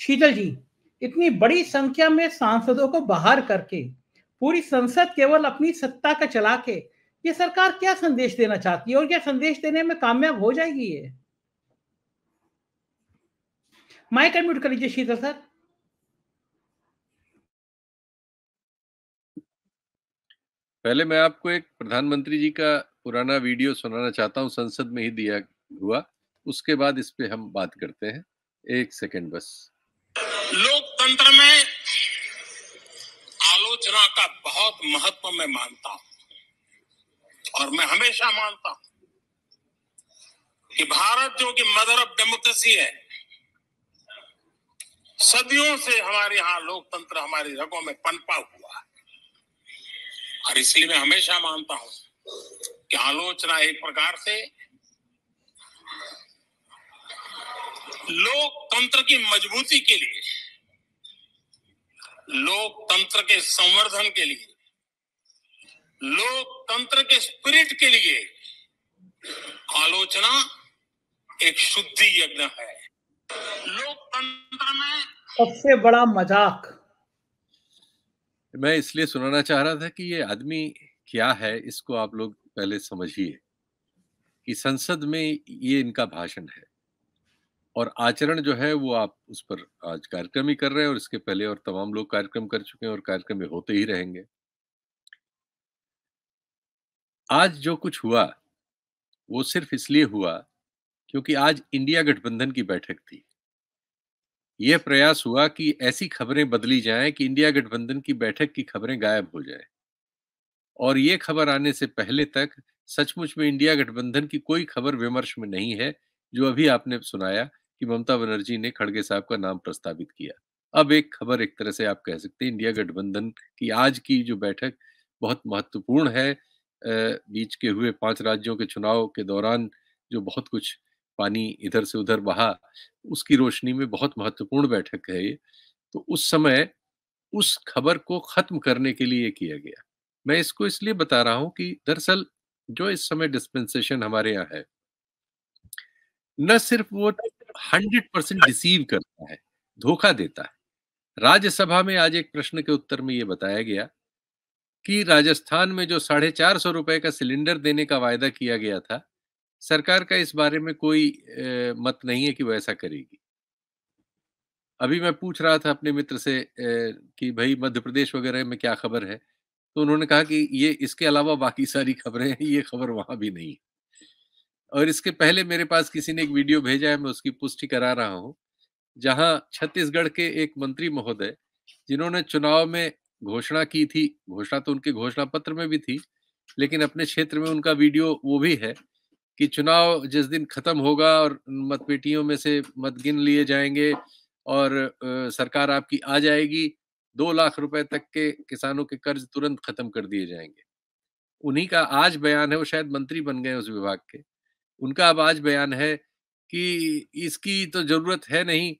शीतल जी, इतनी बड़ी संख्या में सांसदों को बाहर करके पूरी संसद केवल अपनी सत्ता का चला के ये सरकार क्या संदेश देना चाहती है और क्या संदेश देने में कामयाब हो जाएगी? ये माइक अनम्यूट कर लीजिए शीतल सर। पहले मैं आपको एक प्रधानमंत्री जी का पुराना वीडियो सुनाना चाहता हूं, संसद में ही दिया हुआ, उसके बाद इस पे हम बात करते हैं। एक सेकंड बस। लोकतंत्र में आलोचना का बहुत महत्व मैं मानता हूं और मैं हमेशा मानता हूं कि भारत जो कि मदर ऑफ डेमोक्रेसी है, सदियों से हमारे यहाँ लोकतंत्र हमारी रगों में पनपा हुआ है और इसलिए मैं हमेशा मानता हूं कि आलोचना एक प्रकार से लोकतंत्र की मजबूती के लिए, लोकतंत्र के संवर्धन के लिए, लोकतंत्र के स्पिरिट के लिए आलोचना एक शुद्धि यज्ञ है। लोकतंत्र में सबसे बड़ा मजाक मैं इसलिए सुनाना चाह रहा था कि ये आदमी क्या है, इसको आप लोग पहले समझिए कि संसद में ये इनका भाषण है और आचरण जो है वो आप उस पर आज कार्यक्रम ही कर रहे हैं और इसके पहले और तमाम लोग कार्यक्रम कर चुके हैं और कार्यक्रम में होते ही रहेंगे। आज जो कुछ हुआ वो सिर्फ इसलिए हुआ क्योंकि आज इंडिया गठबंधन की बैठक थी। यह प्रयास हुआ कि ऐसी खबरें बदली जाएं कि इंडिया गठबंधन की बैठक की खबरें गायब हो जाएं और ये खबर आने से पहले तक सचमुच में इंडिया गठबंधन की कोई खबर विमर्श में नहीं है। जो अभी आपने सुनाया कि ममता बनर्जी ने खड़गे साहब का नाम प्रस्तावित किया, अब एक खबर एक तरह से आप कह सकते हैं इंडिया गठबंधन की आज की जो बैठक बहुत महत्वपूर्ण है। बीच के हुए 5 राज्यों के चुनाव के दौरान जो बहुत कुछ पानी इधर से उधर बहा, उसकी रोशनी में बहुत महत्वपूर्ण बैठक है ये। तो उस समय उस खबर को खत्म करने के लिए किया गया। मैं इसको इसलिए बता रहा हूं कि दरअसल जो इस समय डिस्पेंसेशन हमारे यहाँ है, न सिर्फ वो 100% डिसीव करता है, धोखा देता है। राज्यसभा में आज एक प्रश्न के उत्तर में ये बताया गया कि राजस्थान में जो 450 रुपए का सिलेंडर देने का वायदा किया गया था, सरकार का इस बारे में कोई मत नहीं है कि वो ऐसा करेगी। अभी मैं पूछ रहा था अपने मित्र से कि भाई मध्य प्रदेश वगैरह में क्या खबर है, तो उन्होंने कहा कि ये इसके अलावा बाकी सारी खबरें हैं, ये खबर वहां भी नहीं। और इसके पहले मेरे पास किसी ने एक वीडियो भेजा है, मैं उसकी पुष्टि करा रहा हूँ, जहाँ छत्तीसगढ़ के एक मंत्री महोदय जिन्होंने चुनाव में घोषणा की थी, घोषणा तो उनके घोषणा पत्र में भी थी, लेकिन अपने क्षेत्र में उनका वीडियो वो भी है कि चुनाव जिस दिन खत्म होगा और मतपेटियों में से मत गिन लिए जाएंगे और सरकार आपकी आ जाएगी, 2 लाख रुपए तक के किसानों के कर्ज तुरंत खत्म कर दिए जाएंगे। उन्हीं का आज बयान है, वो शायद मंत्री बन गए उस विभाग के, उनका अब आज बयान है कि इसकी तो जरूरत है नहीं,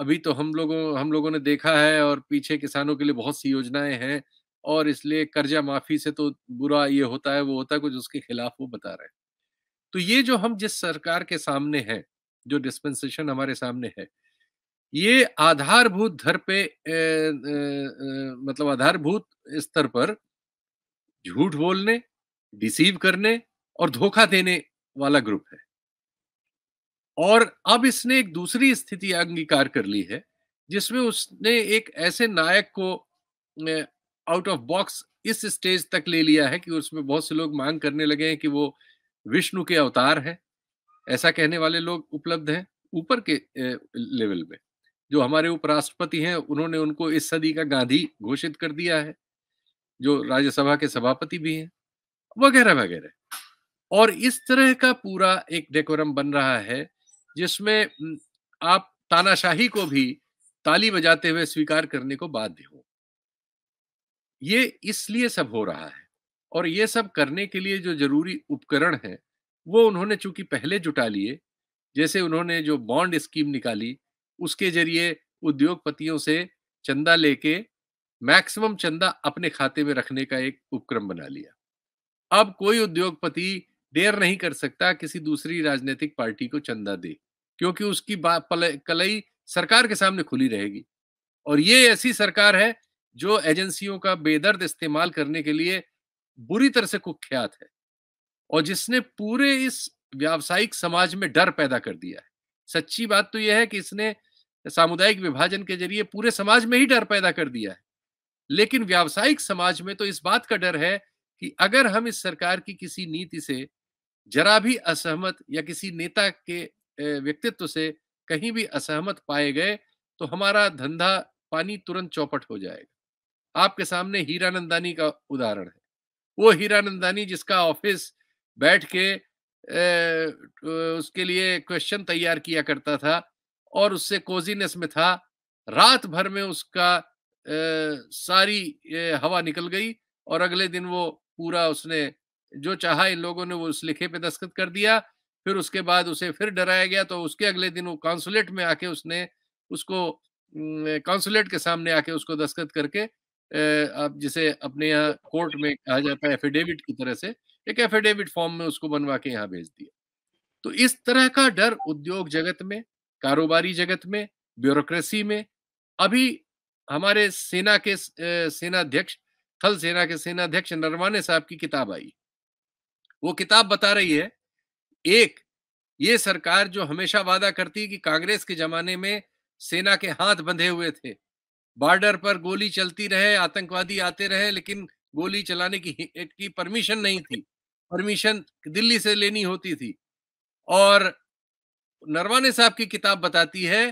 अभी तो हम लोगों ने देखा है और पीछे किसानों के लिए बहुत सी योजनाएं हैं और इसलिए कर्जा माफी से तो बुरा ये होता है वो होता है, कुछ उसके खिलाफ वो बता रहे हैं। तो ये जो हम जिस सरकार के सामने है, जो डिस्पेंसेशन हमारे सामने है, ये आधारभूत धर पे मतलब आधारभूत स्तर पर झूठ बोलने, डिसीव करने और धोखा देने वाला ग्रुप है। और अब इसने एक दूसरी स्थिति अंगीकार कर ली है जिसमें उसने एक ऐसे नायक को आउट ऑफ बॉक्स इस स्टेज तक ले लिया है कि उसमें बहुत से लोग मांग करने लगे हैं कि वो विष्णु के अवतार हैं। ऐसा कहने वाले लोग उपलब्ध हैं ऊपर के लेवल में। जो हमारे उपराष्ट्रपति हैं, उन्होंने उनको इस सदी का गांधी घोषित कर दिया है, जो राज्यसभा के सभापति भी हैं, वगैरह वगैरह। और इस तरह का पूरा एक डेकोरम बन रहा है जिसमें आप तानाशाही को भी ताली बजाते हुए स्वीकार करने को बाध्य हो। ये इसलिए सब हो रहा है और ये सब करने के लिए जो जरूरी उपकरण है वो उन्होंने चूंकि पहले जुटा लिए। जैसे उन्होंने जो बॉन्ड स्कीम निकाली, उसके जरिए उद्योगपतियों से चंदा लेके मैक्सिमम चंदा अपने खाते में रखने का एक उपक्रम बना लिया। अब कोई उद्योगपति डेयर नहीं कर सकता किसी दूसरी राजनीतिक पार्टी को चंदा दे, क्योंकि उसकी कलई सरकार के सामने खुली रहेगी। और ये ऐसी सरकार है जो एजेंसियों का बेदर्द इस्तेमाल करने के लिए बुरी तरह से कुख्यात है और जिसने पूरे इस व्यावसायिक समाज में डर पैदा कर दिया है। सच्ची बात तो यह है कि इसने सामुदायिक विभाजन के जरिए पूरे समाज में ही डर पैदा कर दिया है, लेकिन व्यावसायिक समाज में तो इस बात का डर है कि अगर हम इस सरकार की किसी नीति से जरा भी असहमत या किसी नेता के व्यक्तित्व से कहीं भी असहमत पाए गए तो हमारा धंधा पानी तुरंत चौपट हो जाएगा। आपके सामने हीरानंदानी का उदाहरण है। वो हीरानंदानी जिसका ऑफिस बैठ के उसके लिए क्वेश्चन तैयार किया करता था और उससे कोजीनेस में था, रात भर में उसका सारी हवा निकल गई और अगले दिन वो पूरा उसने जो चाहा इन लोगों ने वो उस लिखे पे दस्तखत कर दिया। फिर उसके बाद उसे फिर डराया गया तो उसके अगले दिन वो कॉन्सुलेट में आके उसने उसको कॉन्सुलेट के सामने आके उसको दस्तखत करके आप जिसे अपने यहाँ कोर्ट में कहा जाता है एफिडेविट की तरह से एक एफिडेविट फॉर्म में उसको बनवा के यहाँ भेज दिया। तो इस तरह का डर उद्योग जगत में, कारोबारी जगत में, ब्यूरोक्रेसी में, अभी हमारे थल सेना के सेनाध्यक्ष नरवाने साहब की किताब आई। वो किताब बता रही है एक ये सरकार जो हमेशा वादा करती कि कांग्रेस के जमाने में सेना के हाथ बंधे हुए थे, बॉर्डर पर गोली चलती रहे, आतंकवादी आते रहे, लेकिन गोली चलाने की परमिशन नहीं थी, परमिशन दिल्ली से लेनी होती थी। और नरवाने साहब की किताब बताती है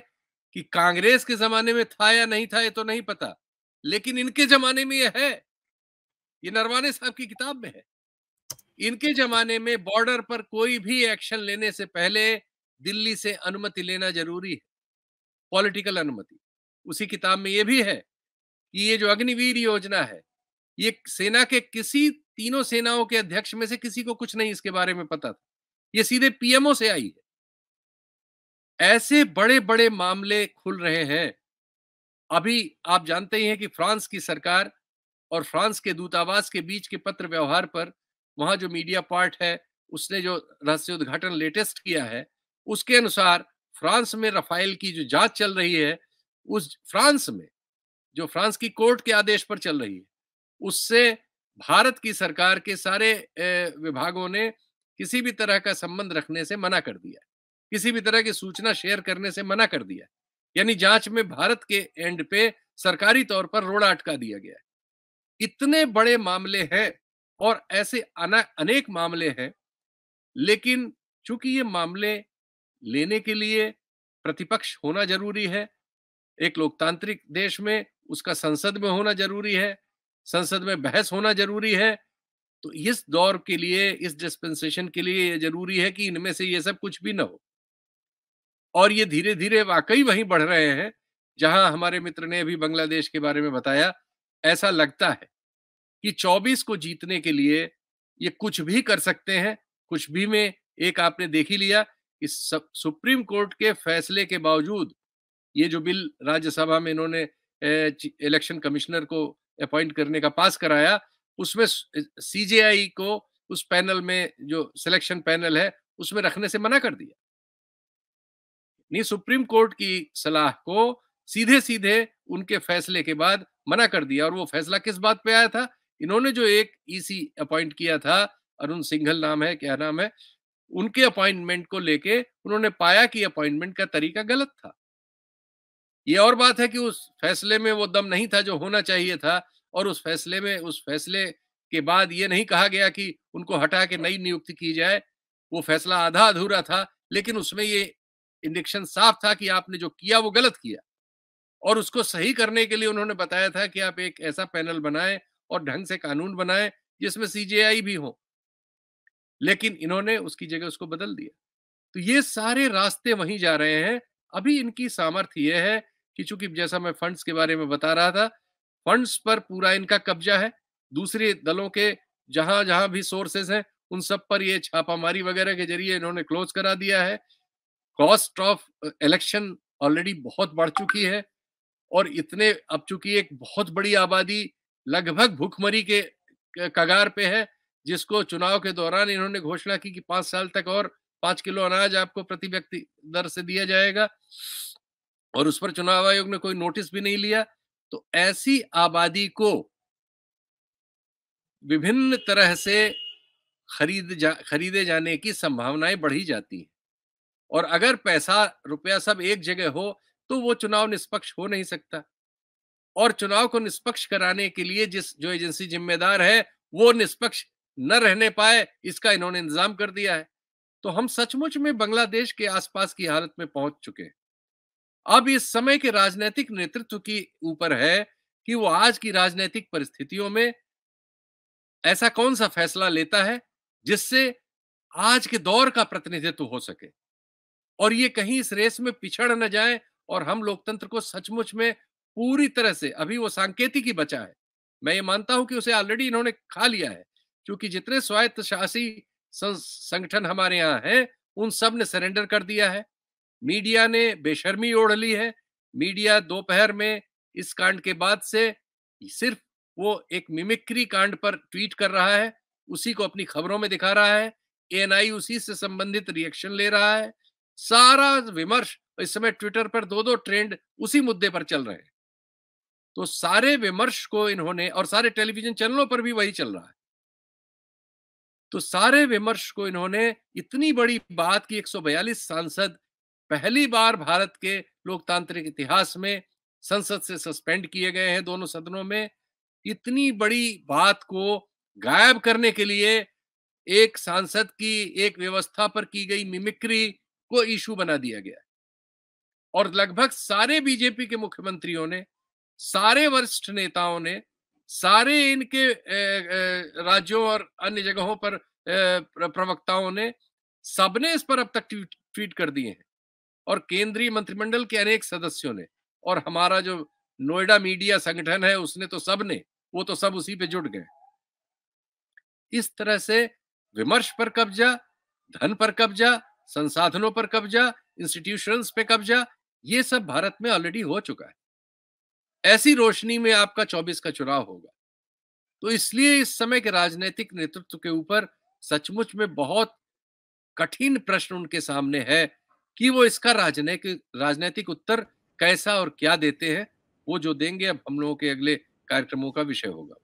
कि कांग्रेस के जमाने में था या नहीं था ये तो नहीं पता, लेकिन इनके जमाने में ये है। ये नरवाने साहब की किताब में है। इनके जमाने में बॉर्डर पर कोई भी एक्शन लेने से पहले दिल्ली से अनुमति लेना जरूरी है, पॉलिटिकल अनुमति। उसी किताब में ये भी है कि ये जो अग्निवीर योजना है ये सेना के किसी तीनों सेनाओं के अध्यक्ष में से किसी को कुछ नहीं इसके बारे में पता था, ये सीधे पीएमओ से आई है। ऐसे बड़े बड़े मामले खुल रहे हैं। अभी आप जानते ही हैं कि फ्रांस की सरकार और फ्रांस के दूतावास के बीच के पत्र व्यवहार पर वहां जो मीडिया पार्ट है उसने जो रहस्योद्घाटन लेटेस्ट किया है उसके अनुसार फ्रांस में राफेल की जो जांच चल रही है उस फ्रांस में जो फ्रांस की कोर्ट के आदेश पर चल रही है उससे भारत की सरकार के सारे विभागों ने किसी भी तरह का संबंध रखने से मना कर दिया, किसी भी तरह की सूचना शेयर करने से मना कर दिया। यानी जांच में भारत के एंड पे सरकारी तौर पर रोड़ा अटका दिया गया है। इतने बड़े मामले हैं और ऐसे अनेक मामले हैं, लेकिन चूंकि ये मामले लेने के लिए प्रतिपक्ष होना जरूरी है। एक लोकतांत्रिक देश में उसका संसद में होना जरूरी है, संसद में बहस होना जरूरी है। तो इस दौर के लिए, इस डिस्पेंसेशन के लिए ये जरूरी है कि इनमें से ये सब कुछ भी ना हो। और ये धीरे धीरे वाकई वहीं बढ़ रहे हैं जहां हमारे मित्र ने अभी बांग्लादेश के बारे में बताया। ऐसा लगता है कि 24 को जीतने के लिए ये कुछ भी कर सकते हैं, कुछ भी में एक आपने देख ही लिया कि सुप्रीम कोर्ट के फैसले के बावजूद ये जो बिल राज्यसभा में इन्होंने इलेक्शन कमिश्नर को अपॉइंट करने का पास कराया उसमें सीजेआई को उस पैनल में जो सिलेक्शन पैनल है उसमें रखने से मना कर दिया। नहीं, सुप्रीम कोर्ट की सलाह को सीधे सीधे उनके फैसले के बाद मना कर दिया। और वो फैसला किस बात पे आया था? इन्होंने जो एक ईसी अपॉइंट किया था, अरुण सिंघल नाम है, क्या नाम है, उनके अपॉइंटमेंट को लेके उन्होंने पाया कि अपॉइंटमेंट का तरीका गलत था। ये और बात है कि उस फैसले में वो दम नहीं था जो होना चाहिए था और उस फैसले के बाद ये नहीं कहा गया कि उनको हटा के नई नियुक्ति की जाए। वो फैसला आधा अधूरा था, लेकिन उसमें ये इंडिकेशन साफ था कि आपने जो किया वो गलत किया। और उसको सही करने के लिए उन्होंने बताया था कि आप एक ऐसा पैनल बनाएं और ढंग से कानून बनाएं जिसमें सीजेआई भी हो, लेकिन इन्होंने उसकी जगह उसको बदल दिया। तो ये सारे रास्ते वहीं जा रहे हैं। अभी इनकी सामर्थ्य यह है कि चूंकि जैसा मैं फंड्स के बारे में बता रहा था, फंड्स पर पूरा इनका कब्जा है। दूसरे दलों के जहां जहां भी सोर्सेज हैं उन सब पर ये छापामारी वगैरह के जरिए इन्होंने क्लोज करा दिया है। कॉस्ट ऑफ इलेक्शन ऑलरेडी बहुत बढ़ चुकी है और इतने अब चूंकि एक बहुत बड़ी आबादी लगभग भूखमरी के कगार पे है, जिसको चुनाव के दौरान इन्होंने घोषणा की कि 5 साल तक और 5 किलो अनाज आपको प्रति व्यक्ति दर से दिया जाएगा। और उस पर चुनाव आयोग ने कोई नोटिस भी नहीं लिया। तो ऐसी आबादी को विभिन्न तरह से खरीदे जाने की संभावनाएं बढ़ी जाती हैं, और अगर पैसा रुपया सब एक जगह हो तो वो चुनाव निष्पक्ष हो नहीं सकता। और चुनाव को निष्पक्ष कराने के लिए जो एजेंसी जिम्मेदार है वो निष्पक्ष न रहने पाए, इसका इन्होंने इंतजाम कर दिया है। तो हम सचमुच में बांग्लादेश के आसपास की हालत में पहुंच चुके हैं। अब इस समय के राजनीतिक नेतृत्व की ऊपर है कि वो आज की राजनीतिक परिस्थितियों में ऐसा कौन सा फैसला लेता है जिससे आज के दौर का प्रतिनिधित्व हो सके और ये कहीं इस रेस में पिछड़ न जाए और हम लोकतंत्र को सचमुच में पूरी तरह से, अभी वो सांकेतिकी बचा है, मैं ये मानता हूं कि उसे ऑलरेडी इन्होंने खा लिया है, क्योंकि जितने स्वायत्तशासी संगठन हमारे यहाँ हैं उन सब ने सरेंडर कर दिया है। मीडिया ने बेशर्मी ओढ़ ली है। मीडिया दोपहर में इस कांड के बाद से सिर्फ वो एक मिमिक्री कांड पर ट्वीट कर रहा है, उसी को अपनी खबरों में दिखा रहा है, एएनआई उसी से संबंधित रिएक्शन ले रहा है, सारा विमर्श इस समय ट्विटर पर 2-2 ट्रेंड उसी मुद्दे पर चल रहे हैं। तो सारे विमर्श को इन्होंने, और सारे टेलीविजन चैनलों पर भी वही चल रहा है, तो सारे विमर्श को इन्होंने, इतनी बड़ी बात की 142 सांसद पहली बार भारत के लोकतांत्रिक इतिहास में संसद से सस्पेंड किए गए हैं दोनों सदनों में, इतनी बड़ी बात को गायब करने के लिए एक सांसद की एक व्यवस्था पर की गई मिमिक्री को इशू बना दिया गया। और लगभग सारे बीजेपी के मुख्यमंत्रियों ने, सारे वरिष्ठ नेताओं ने, सारे इनके राज्यों और अन्य जगहों पर प्रवक्ताओं ने, सबने इस पर अब तक ट्वीट कर दिए हैं, और केंद्रीय मंत्रिमंडल के अनेक सदस्यों ने, और हमारा जो नोएडा मीडिया संगठन है उसने तो सबने, वो तो सब उसी पे जुट गए। इस तरह से विमर्श पर कब्जा, धन पर कब्जा, संसाधनों पर कब्जा, इंस्टीट्यूशंस पे कब्जा, ये सब भारत में ऑलरेडी हो चुका है। ऐसी रोशनी में आपका 24 का चुनाव होगा। तो इसलिए इस समय के राजनीतिक नेतृत्व के ऊपर सचमुच में बहुत कठिन प्रश्न उनके सामने है कि वो इसका राजनीतिक उत्तर कैसा और क्या देते हैं। वो जो देंगे अब हम लोगों के अगले कार्यक्रमों का विषय होगा।